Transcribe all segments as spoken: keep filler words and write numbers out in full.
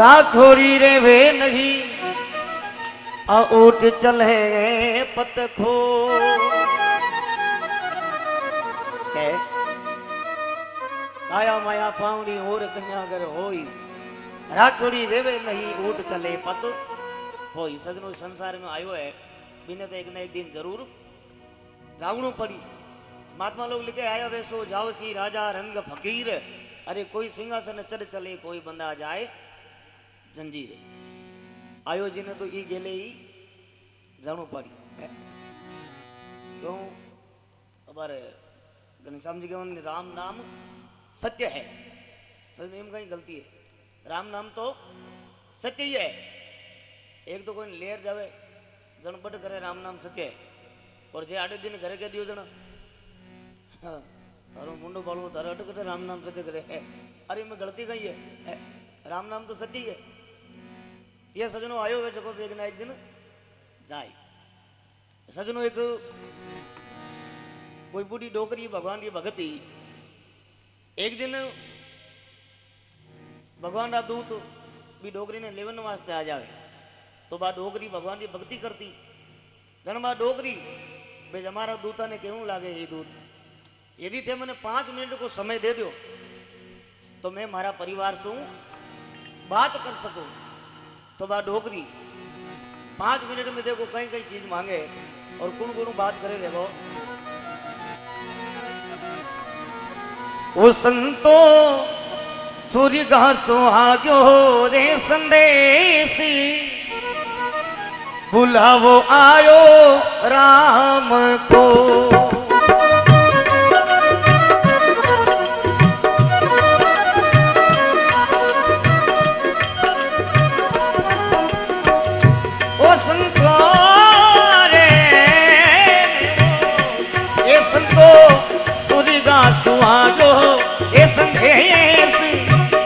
राखोरी रे वे नहीं आउट चले पतखो काया माया पावनी और कन्या अगर होई राखोरी रेवे नहीं ऊट चले पत होई। सजनो संसार में आयो है बिना तो एक न एक दिन जरूर जावणो पड़ी। महात्मा लोग लिखे आया वैसो जावसी राजा रंग फकीर। अरे कोई सिंहासन चढ़ चले कोई बंदा जाए जंजीर। आयो जी ने तो ये गेले ही जानो पड़ी क्यों अबारे घनश्याम जी के राम नाम सत्य है। सजने में कहीं गलती है, राम नाम तो सत्य ही है। एक तो कोई लेर जावे जन बट करे राम नाम सत्य है और जे आठ दिन घरे के दियो जना हाँ तारो मुंडो बालो तारो अटक करे राम नाम सत्य करे है। अरे मैं गलती कही है, है राम नाम तो सत्य ही है। ये सजनों आयो हुए जगह एक ना एक दिन जाए। सजनों एक कोई बूढ़ी डोकरी भगवान की भगती एक दिन भगवान का दूत भी डोकरी ने लेवन वास्ते आ जावे तो बा डोकरी भगवान की भक्ति करती। जन बा डोकरी भाई हमारा दूता ने क्यों लागे ये दूत यदि थे मैंने पांच मिनट को समय दे दो तो मैं मारा परिवार से बात कर सकूं। तो बा डोकरी पांच मिनट में देखो कई कई चीज मांगे और कौन कौन बात करे देखो। वो संतो सूर्य का सुहागो रे संदेशी बुलावो आयो राम को।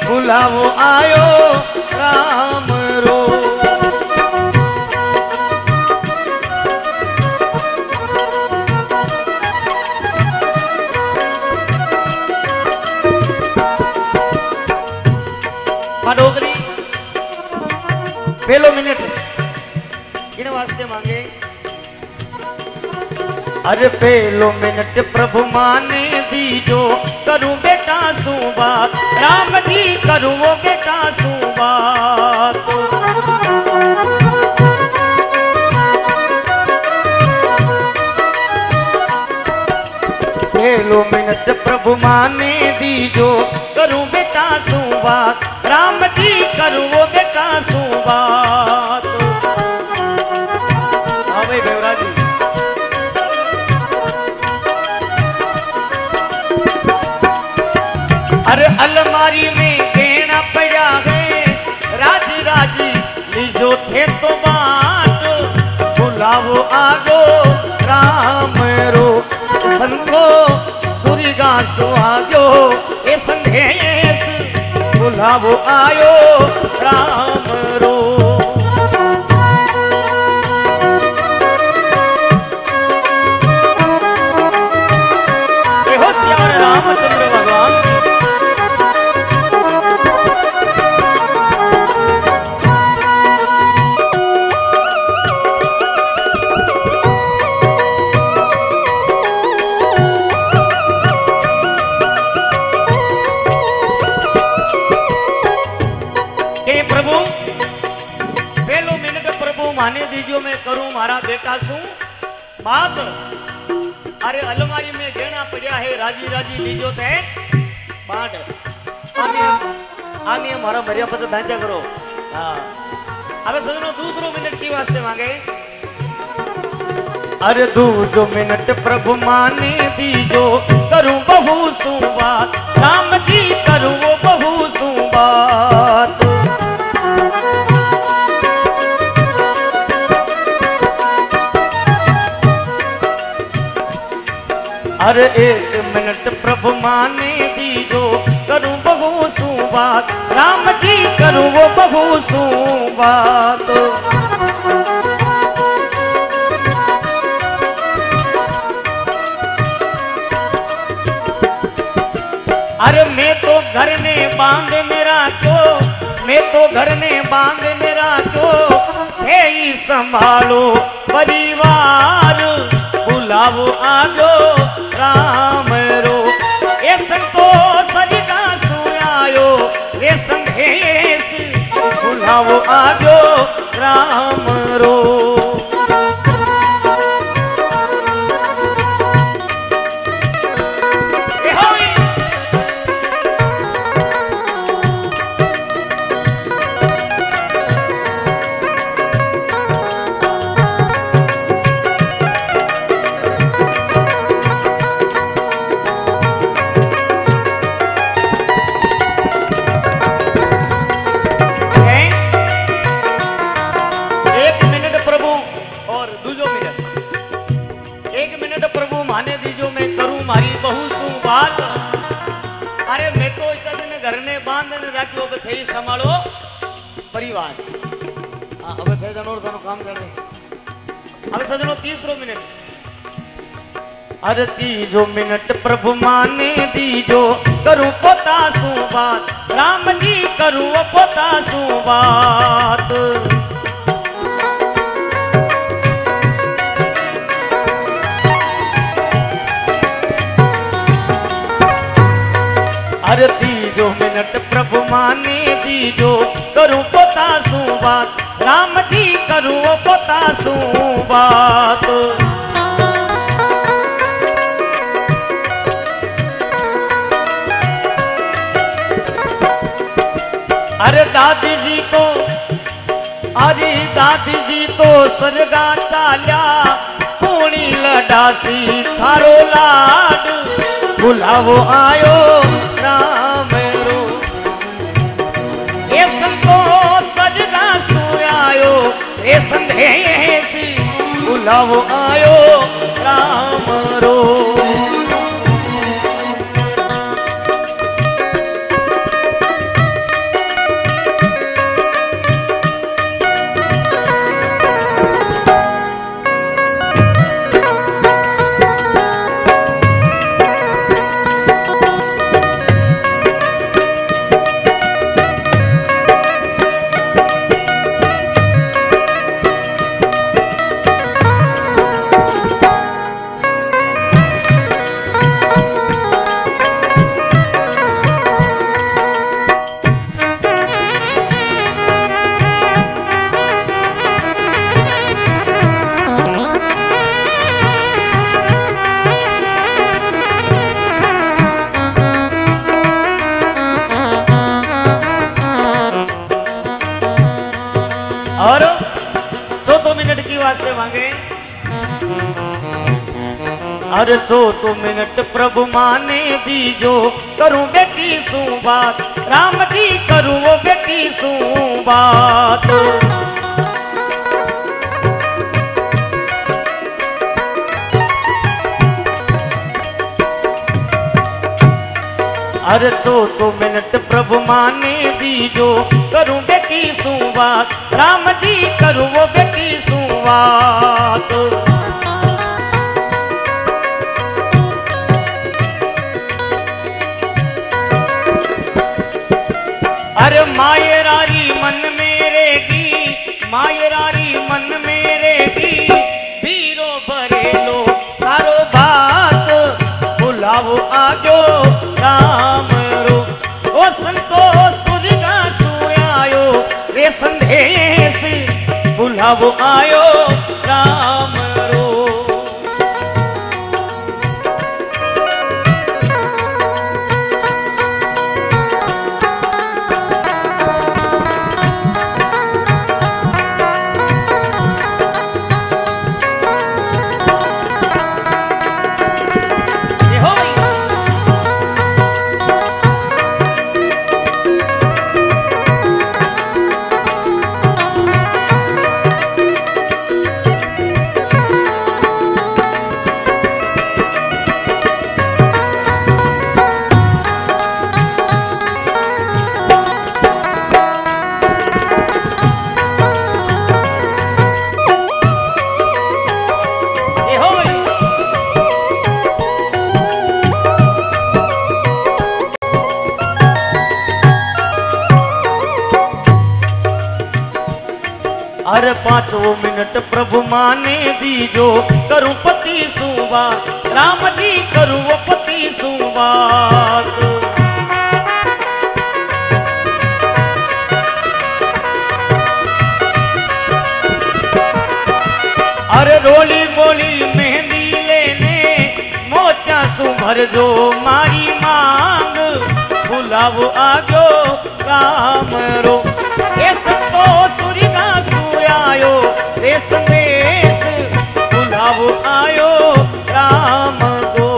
बुलावो आयो राम रो। डोकरी पहलो मिनट इन वास्ते मांगे। अरे पहलो मिनट प्रभु माने दीजो करूं बेटा सुबा राम जी करूं वो बेटा सुबा। पहलो मिनट प्रभु माने दीजो करूं बेटा सुबा राम जी करूं वो बेटा सुबा। अरे अलमारी में गहना पड़ा है राज राज लीजो थे तो बाट बुलावो आयो राम रो। संतो सूर्य का सुहागो ए संदेश बुलावो आयो राम रो। माने दीजियो मैं करूं मारा बेटा सू बात। अरे अलमारी में गहना पड़ा है राजी राजी लीजो थे बाट। आने आने मारा मरिया पद धांजा करो हाँ। अब सजनो दूसरो मिनट की वास्ते मांगे। अरे दूजो मिनट प्रभु माने दीजो करूं बहु सू बात राम जी करूं वो बहु सू बात। अरे एक मिनट प्रभु माने दीजो करूं बहु सू बात राम जी करूं वो बहु सू बात। अरे मैं तो घर ने बांध मेरा को मैं है तो घर ने बांधने राखो, हे संभालो परिवार, बुलावो आयो राम रो। ए संतो सरिता सुयायो, ए संखेस बुलावो आयो राम रो। अरे मैं तो इतने घर ने बांध ने राखो, अब थे संभालो परिवार। हां अब थे जनोर थानो काम कर रहे। अब सजनो तीसरो मिनट, अरे तीजो मिनट प्रभु माने दीजो, करू पोता सु बात, राम जी करू पोता सु बात। अरे तीजो मिनट प्रभु माने दीजो, करू पोता सु बात, राम जी करू पोता सु बात। अरे दादी जी को, अरे दादी जी तो सरगा चाल्या, पूणी लडासी थारो लाड, बुलावो आयो राम रो। ए संतो सजदा सुयायो, ए संधेसी बुलावो आयो राम रो। और चौथो तो मिनट की वास्ते मांगे। अरे चौथो तो मिनट प्रभु माने दीजो, करूं बेटी सू बात, राम जी करूं वो बेटी सू बात। अरे चौथो तो मिनट प्रभु माने दीजो, करूं बेटी सू बात, राम जी करू वो बेटी सू बात। अरे मायरारी मन मेरे गी, मायरारी मन मेरे गी, बीरो भरेलो तारो बात, बुलावो आयो राम रो। ओ संतो सुरगा सुयायो, रे संदेश बुलावो आयो राम रो। अरे पाँचों मिनट प्रभु माने दीजो, करूँ पति सुवा राम जी करूँ पति सुवा। अरे रोली बोली मेहंदी लेने मोतिया सुभर जो मारी मांग, बुलावो आयो राम रो ए सतो सुरिदा सुयायो रे संदेश, बुलावो आयो राम को।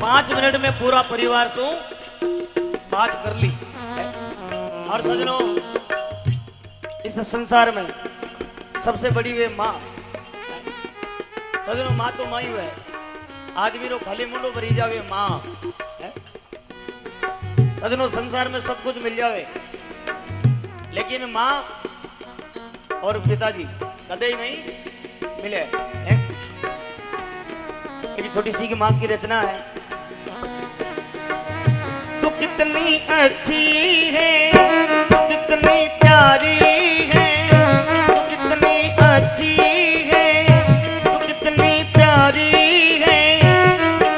पांच मिनट में पूरा परिवार से बात कर ली। और सजनों, इस संसार में सबसे बड़ी वे माँ। सजनों, माँ तो माँ ही है। आदमी रो खाली मुंडो भरी जावे माँ। सजनों, संसार में सब कुछ मिल जावे, लेकिन माँ और पिताजी कदे ही नहीं मिले। एक छोटी सी की माँ की रचना है। तू कितनी अच्छी है, कितनी प्यारी है, कितनी अच्छी है, कितनी प्यारी है,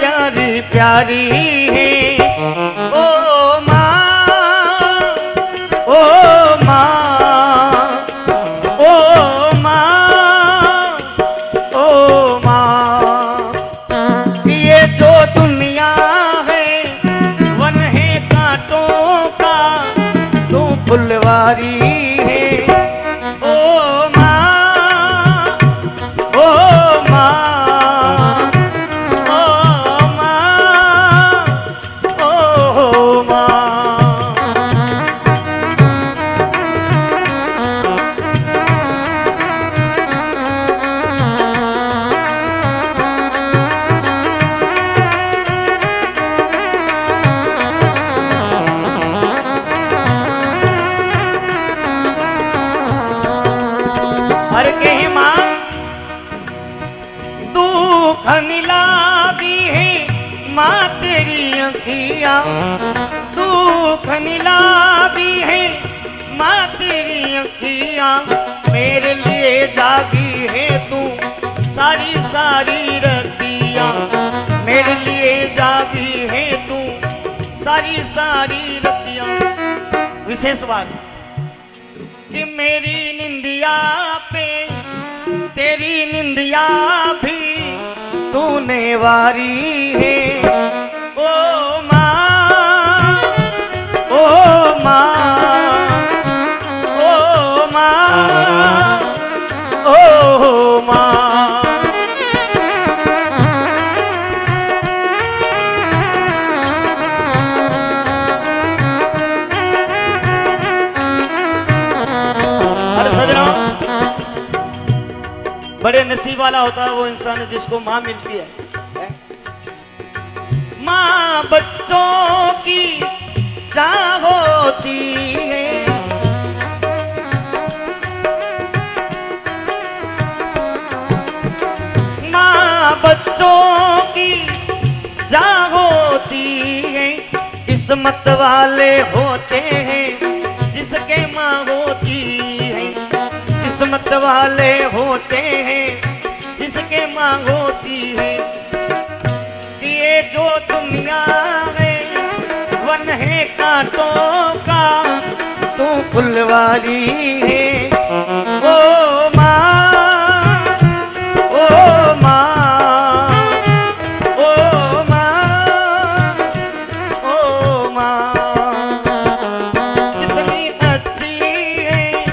प्यारी प्यारी है। ओ माँ, ओ माँ, ओ माँ, ओ माँ, ये जो दुनिया है वन है कांटों का, तू फुलवारी है। दुख नीला दी है माँ तेरी अखियाँ, मेरे लिए जागी है तू सारी सारी रतियाँ, मेरे लिए जागी है तू सारी सारी रतियाँ। विशेष बात कि मेरी निंदिया पे तेरी निंदिया भी तूने वारी है। बड़े नसीब वाला होता है वो इंसान जिसको माँ मिलती है, है? माँ बच्चों की जान होती है, माँ बच्चों की जान होती है। किस्मत वाले होते हैं जिसके माँ होती है, किस्मत वाले होते हैं जिसके माँ होती है। ये जो दुनिया है वन है कांटों का, तू फुलवारी है। ओ माँ, ओ माँ, ओ माँ, ओ माँ, कितनी अच्छी है,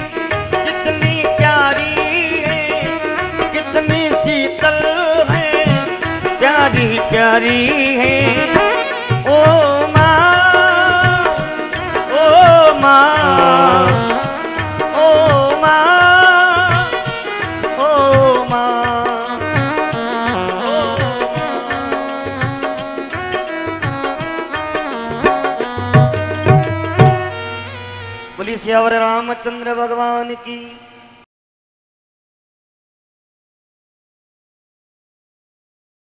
कितनी प्यारी है, कितनी शीतल है, प्यारी प्यारी है। ओ बुलावो आयो रामचंद्र भगवान की।